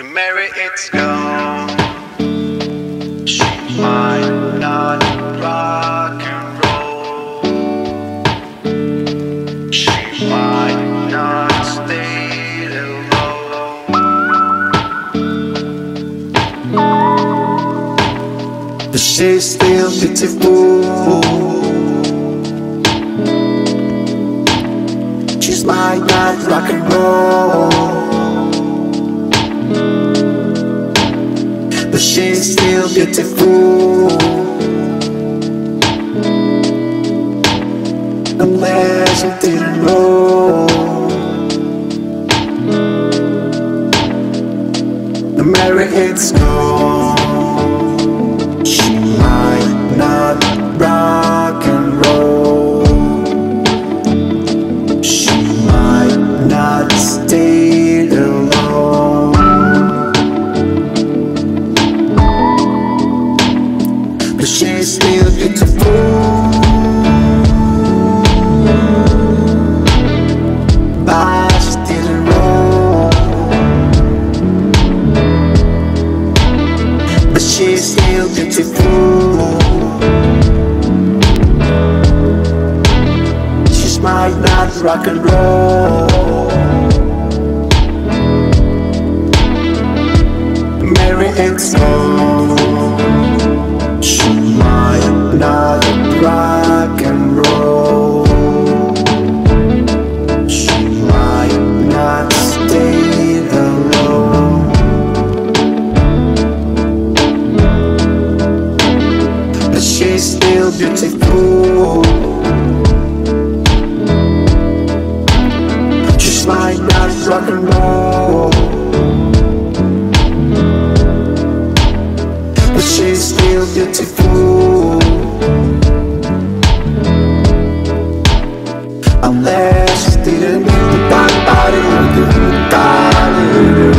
To Mary, it's gone. She might not rock and roll. She might not stay alone. But she's still beautiful. She might not rock and roll. She's still beautiful, unless you didn't know. The Mary, it's gone. She might not rock and roll. She might not stay alone. But she's still beautiful. But she didn't roll. But she's still beautiful. She might not rock and roll. Mary and soul. She might not rock and roll. She might not stay alone. But she's still beautiful. She might not rock and roll. She's still beautiful, unless she didn't need to die about it.